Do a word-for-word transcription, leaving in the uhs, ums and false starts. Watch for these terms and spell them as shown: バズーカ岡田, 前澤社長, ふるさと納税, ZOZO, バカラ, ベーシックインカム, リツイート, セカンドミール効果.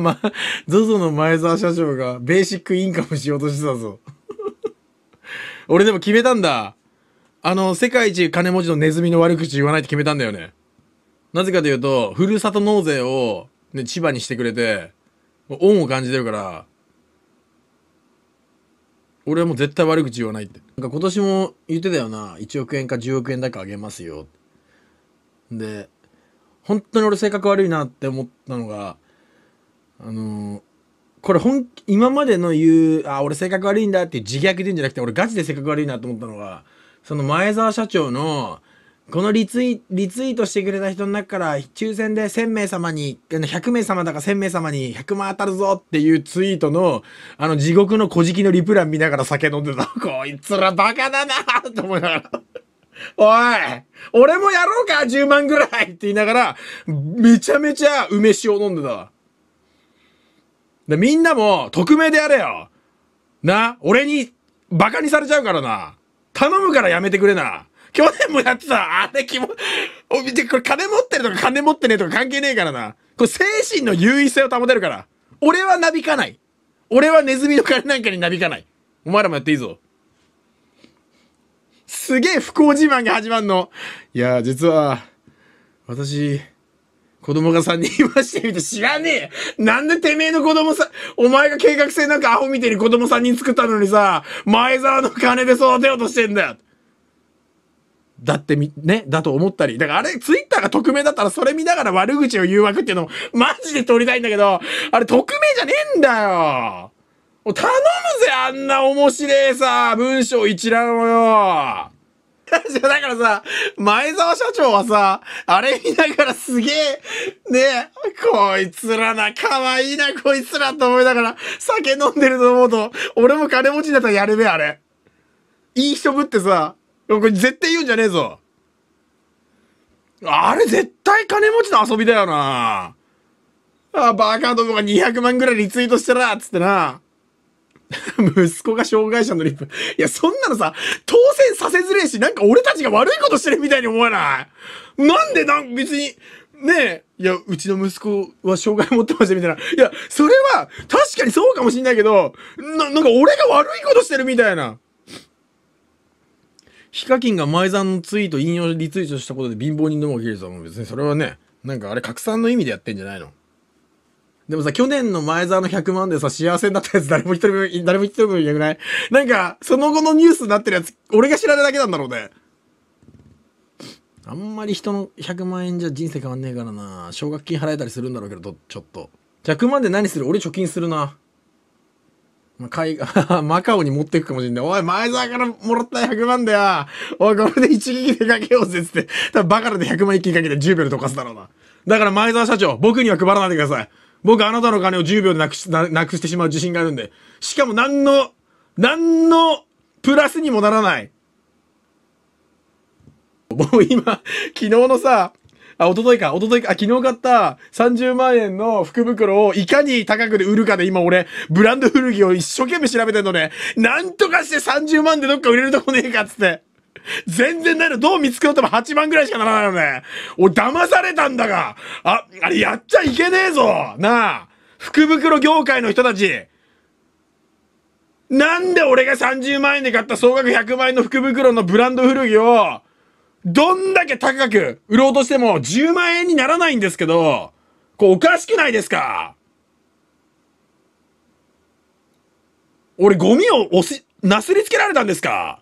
ま、ゾゾの前澤社長がベーシックインカムしようとしてたぞ。俺でも決めたんだ。あの、世界一金持ちのネズミの悪口言わないって決めたんだよね。なぜかというと、ふるさと納税を、ね、千葉にしてくれて、恩を感じてるから、俺はもう絶対悪口言わないって。なんか今年も言ってたよな。いちおくえんかじゅうおくえんだけあげますよ。で、本当に俺性格悪いなって思ったのが、あのー、これ本、今までの言う、あ、俺性格悪いんだっていう自虐で言うんじゃなくて、俺ガチで性格悪いなと思ったのが、その前澤社長の、このリツイ、リツイートしてくれた人の中から、抽選でせんめいさまに、ひゃくめいさまだかせんめいさまにひゃくまん当たるぞっていうツイートの、あの地獄の小じきのリプラン見ながら酒飲んでた。こいつらバカだなーと思いながら。おい俺もやろうか !じゅうまんぐらいって言いながら、めちゃめちゃ梅酒を飲んでた。で、みんなも、匿名でやれよな、俺に、バカにされちゃうからな。頼むからやめてくれな。去年もやってた。あれ気も、お、見て、これ金持ってるとか金持ってねえとか関係ねえからな。これ精神の優位性を保てるから。俺はなびかない。俺はネズミの金なんかになびかない。お前らもやっていいぞ。すげえ不幸自慢が始まんの。いやー、実は、私、子供がさんにんいましてみて知らねえ。なんでてめえの子供さ、お前が計画性なんかアホみてえに子供さんにん作ったのにさ、前澤の金で育てようとしてんだよ。だってみ、ね、だと思ったり。だからあれ、ツイッターが匿名だったらそれ見ながら悪口を誘惑っていうのをマジで取りたいんだけど、あれ匿名じゃねえんだよ。お、頼むぜ、あんな面白いさ、文章一覧をよ。だからさ、前澤社長はさ、あれ見ながらすげえ、ね、こいつらな、かわいいな、こいつらと思いながら、酒飲んでると思うと、俺も金持ちだったらやるべ、あれ。いい人ぶってさ、これ絶対言うんじゃねえぞ。あれ絶対金持ちの遊びだよな。あ、バカどもがにひゃくまんぐらいリツイートしてら、つってな。息子が障害者のリップ。いや、そんなのさ、当選させずれえし、なんか俺たちが悪いことしてるみたいに思わない？なんでなん、別に、ねえ、いや、うちの息子は障害持ってましたみたいな。いや、それは、確かにそうかもしんないけど、な、なんか俺が悪いことしてるみたいな。ヒカキンが前澤のツイート引用リツイートしたことで貧乏人どもが切れたもん。別にそれはね、なんかあれ拡散の意味でやってんじゃないの。でもさ、去年の前澤のひゃくまんでさ、幸せになったやつ誰も一人も、誰も一人もいなくない？なんか、その後のニュースになってるやつ、俺が知らないだけなんだろうね。あんまり人のひゃくまんえんじゃ人生変わんねえからな。奨学金払えたりするんだろうけど、ちょっと。ひゃくまんで何する？俺貯金するな。ま、海外、マカオに持っていくかもしれない。おい、前澤からもらったひゃくまんだよ。おい、これで一撃でかけようぜっつって。多分バカラでひゃくまん一気にかけてじゅうびょうで溶かすだろうな。だから前澤社長、僕には配らないでください。僕あなたの金をじゅうびょうでなくし、な、なくしてしまう自信があるんで。しかも何の、何のプラスにもならない。もう今、昨日のさ、あ、おとといか、おとといか、あ、昨日買ったさんじゅうまんえんの福袋をいかに高くで売るかで今俺、ブランド古着を一生懸命調べてんのね。なんとかしてさんじゅうまんでどっか売れるとこねえかっつって。全然ないの。どう見つけようともはちまんぐらいしかならないよね。俺騙されたんだが。あ、あれやっちゃいけねえぞ。なあ。福袋業界の人たち。なんで俺がさんじゅうまんえんで買った総額ひゃくまんえんの福袋のブランド古着を、どんだけ高く売ろうとしてもじゅうまんえんにならないんですけど、これおかしくないですか？俺ゴミを押し、なすりつけられたんですか？